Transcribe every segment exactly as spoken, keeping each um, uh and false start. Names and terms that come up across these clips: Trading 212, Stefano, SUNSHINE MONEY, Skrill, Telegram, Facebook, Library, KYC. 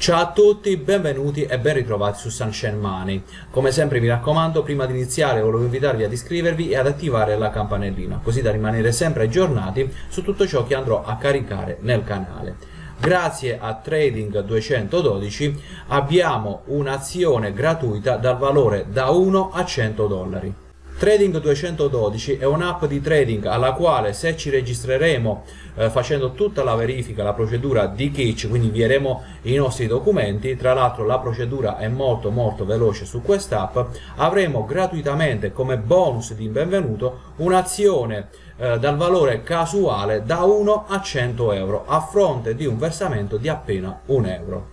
Ciao a tutti, benvenuti e ben ritrovati su SUNSHINE Money. Come sempre mi raccomando, prima di iniziare volevo invitarvi ad iscrivervi e ad attivare la campanellina, così da rimanere sempre aggiornati su tutto ciò che andrò a caricare nel canale. Grazie a Trading duecentododici abbiamo un'azione gratuita dal valore da uno a cento dollari. Trading duecentododici è un'app di trading alla quale, se ci registreremo eh, facendo tutta la verifica, la procedura di K Y C, quindi invieremo i nostri documenti, tra l'altro la procedura è molto molto veloce su quest'app, avremo gratuitamente come bonus di benvenuto un'azione eh, dal valore casuale da uno a cento euro a fronte di un versamento di appena un euro.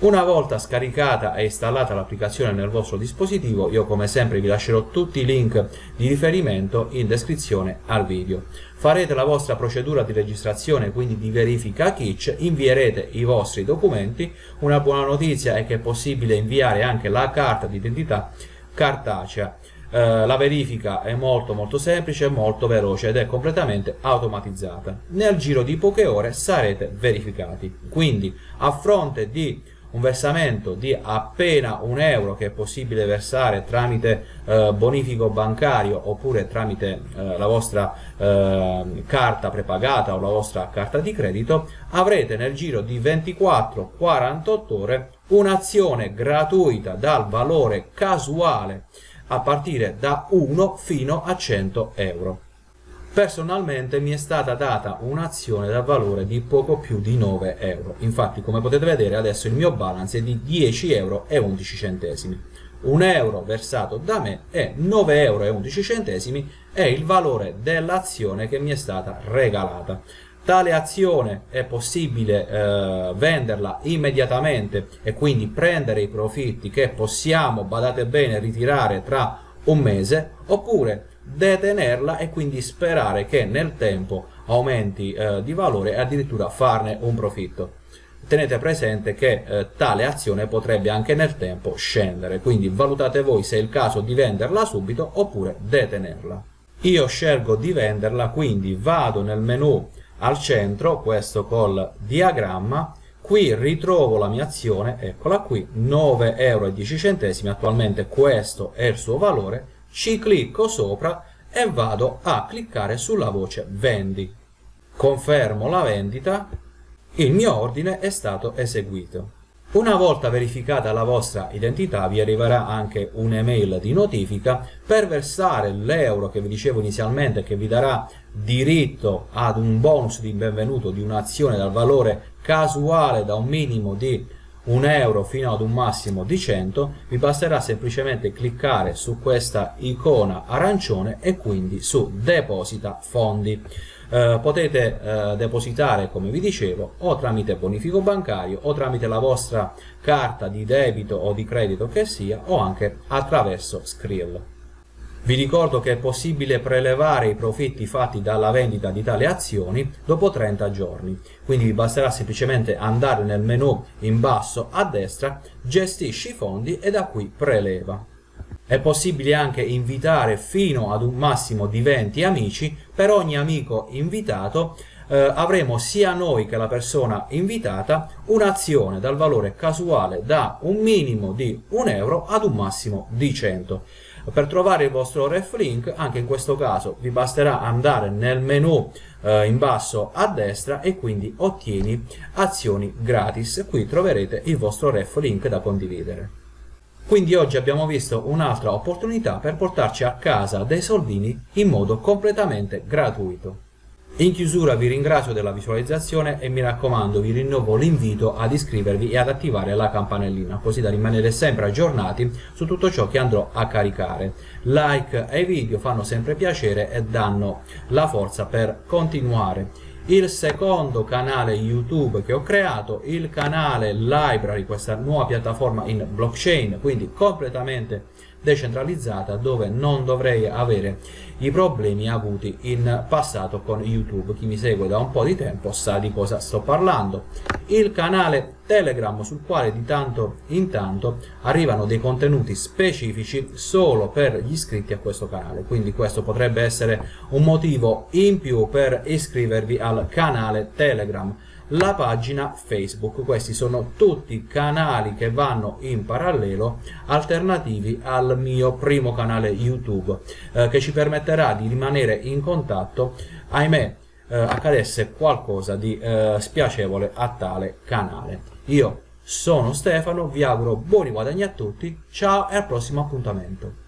Una volta scaricata e installata l'applicazione nel vostro dispositivo, io come sempre vi lascerò tutti i link di riferimento in descrizione al video. Farete la vostra procedura di registrazione, quindi di verifica K Y C, invierete i vostri documenti. Una buona notizia è che è possibile inviare anche la carta d'identità cartacea. Eh, la verifica è molto molto semplice, molto veloce ed è completamente automatizzata. Nel giro di poche ore sarete verificati, quindi a fronte di un versamento di appena un euro che è possibile versare tramite eh, bonifico bancario oppure tramite eh, la vostra eh, carta prepagata o la vostra carta di credito, avrete nel giro di ventiquattro quarantotto ore un'azione gratuita dal valore casuale a partire da uno fino a cento euro. Personalmente mi è stata data un'azione dal valore di poco più di nove euro, infatti come potete vedere adesso il mio balance è di dieci euro e undici centesimi. un euro versato da me e nove euro e undici centesimi è il valore dell'azione che mi è stata regalata. Tale azione è possibile eh, venderla immediatamente e quindi prendere i profitti che possiamo, badate bene, ritirare tra un mese, oppure detenerla e quindi sperare che nel tempo aumenti eh, di valore e addirittura farne un profitto. Tenete presente che eh, tale azione potrebbe anche nel tempo scendere, quindi valutate voi se è il caso di venderla subito oppure detenerla. Io scelgo di venderla, quindi vado nel menu al centro, questo col diagramma. Qui ritrovo la mia azione, eccola qui, nove euro e dieci centesimi, attualmente questo è il suo valore. Ci clicco sopra e vado a cliccare sulla voce vendi, confermo la vendita, il mio ordine è stato eseguito. Una volta verificata la vostra identità vi arriverà anche un'email di notifica per versare l'euro che vi dicevo inizialmente, che vi darà diritto ad un bonus di benvenuto di un'azione dal valore casuale da un minimo di un euro fino ad un massimo di cento. Vi basterà semplicemente cliccare su questa icona arancione e quindi su deposita fondi. Eh, potete eh, depositare, come vi dicevo, o tramite bonifico bancario o tramite la vostra carta di debito o di credito che sia, o anche attraverso Skrill. Vi ricordo che è possibile prelevare i profitti fatti dalla vendita di tali azioni dopo trenta giorni, quindi vi basterà semplicemente andare nel menu in basso a destra, gestisci i fondi e da qui preleva. È possibile anche invitare fino ad un massimo di venti amici, per ogni amico invitato eh, avremo sia noi che la persona invitata un'azione dal valore casuale da un minimo di un euro ad un massimo di cento. Per trovare il vostro ref link, anche in questo caso vi basterà andare nel menu eh, in basso a destra e quindi ottieni azioni gratis. Qui troverete il vostro ref link da condividere. Quindi oggi abbiamo visto un'altra opportunità per portarci a casa dei soldini in modo completamente gratuito. In chiusura vi ringrazio della visualizzazione e mi raccomando vi rinnovo l'invito ad iscrivervi e ad attivare la campanellina, così da rimanere sempre aggiornati su tutto ciò che andrò a caricare. Like ai video fanno sempre piacere e danno la forza per continuare. Il secondo canale YouTube che ho creato, il canale Library, questa nuova piattaforma in blockchain, quindi completamente decentralizzata, dove non dovrei avere i problemi avuti in passato con YouTube. Chi mi segue da un po' di tempo sa di cosa sto parlando. Il canale Telegram, sul quale di tanto in tanto arrivano dei contenuti specifici solo per gli iscritti a questo canale, quindi questo potrebbe essere un motivo in più per iscrivervi al canale Telegram. la pagina Facebook. Questi sono tutti canali che vanno in parallelo, alternativi al mio primo canale YouTube, eh, che ci permetterà di rimanere in contatto. Ahimè, eh, accadesse qualcosa di eh, spiacevole a tale canale. Io sono Stefano, vi auguro buoni guadagni a tutti, ciao e al prossimo appuntamento.